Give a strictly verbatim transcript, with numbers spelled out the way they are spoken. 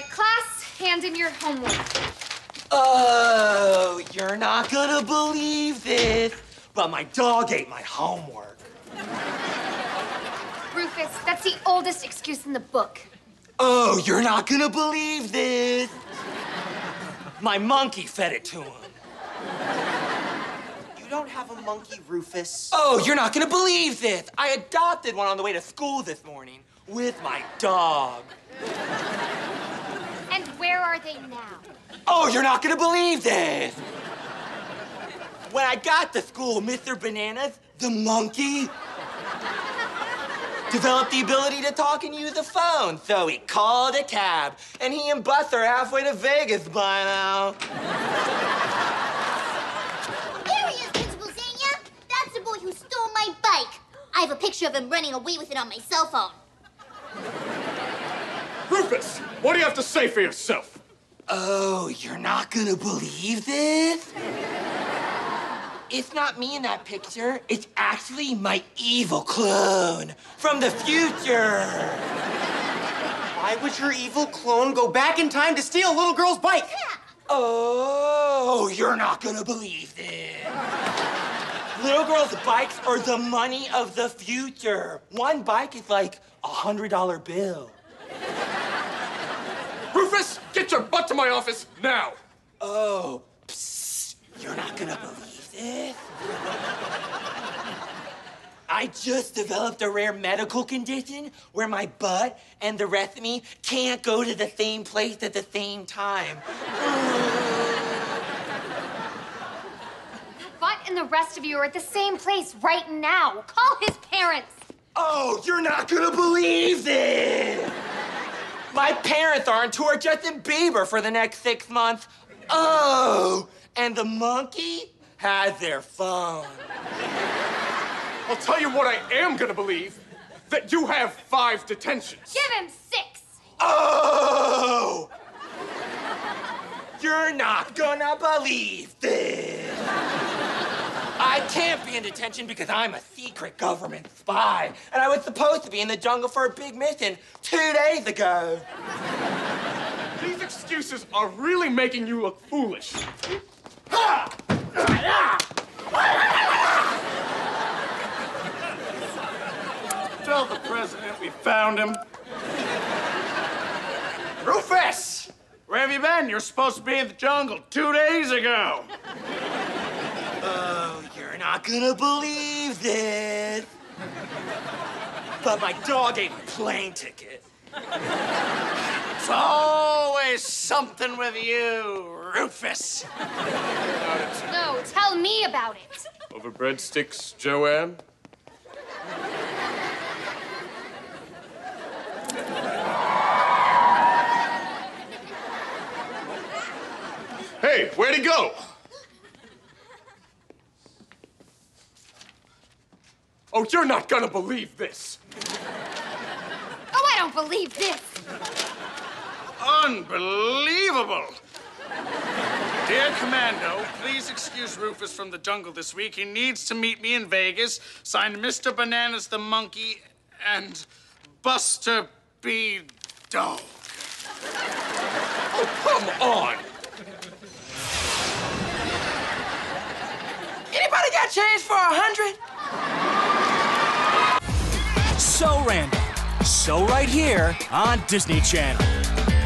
right, class, hand in your homework. Oh, you're not gonna believe this, but my dog ate my homework. Rufus, that's the oldest excuse in the book. Oh, you're not gonna believe this. My monkey fed it to him. You don't have a monkey, Rufus. Oh, you're not gonna believe this. I adopted one on the way to school this morning with my dog. And where are they now? Oh, you're not gonna believe this. When I got to school, Mister Bananas, the monkey, developed the ability to talk and use a phone, so he called a cab, and he and Buster are halfway to Vegas by now. Here he is, Principal Zania. That's the boy who stole my bike. I have a picture of him running away with it on my cell phone. Rufus, what do you have to say for yourself? Oh, you're not gonna believe this? It's not me in that picture. It's actually my evil clone from the future. Why would your evil clone go back in time to steal a little girl's bike? Yeah. Oh, you're not gonna believe this. Little girls' bikes are the money of the future. One bike is like a hundred dollar bill. Rufus, get your butt to my office now. Oh, psst, you're not gonna believe this? I just developed a rare medical condition where my butt and the rest of me can't go to the same place at the same time. The butt and the rest of you are at the same place right now. Call his parents. Oh, you're not gonna believe this! My parents are on tour with Justin Bieber for the next six months. Oh, and the monkey had their phone. I'll tell you what I am gonna believe, that you have five detentions. Give him six. Oh! You're not gonna believe this. I can't be in detention because I'm a secret government spy, and I was supposed to be in the jungle for a big mission two days ago. These excuses are really making you look foolish. Ha! Tell the president we found him. Rufus! Where have you been? You're supposed to be in the jungle two days ago. Oh, you're not gonna believe this. But my dog ate my plane ticket. It's always something with you, Rufus. No, tell me about it. Over breadsticks, Joanne? Hey, where'd he go? Oh, you're not gonna believe this. Oh, I don't believe this. Unbelievable. Dear Commando, please excuse Rufus from the jungle this week. He needs to meet me in Vegas. Signed, Mister Bananas the monkey and Buster B. Dog. Oh, come on! Anybody got change for a hundred? So random. So right here on Disney Channel.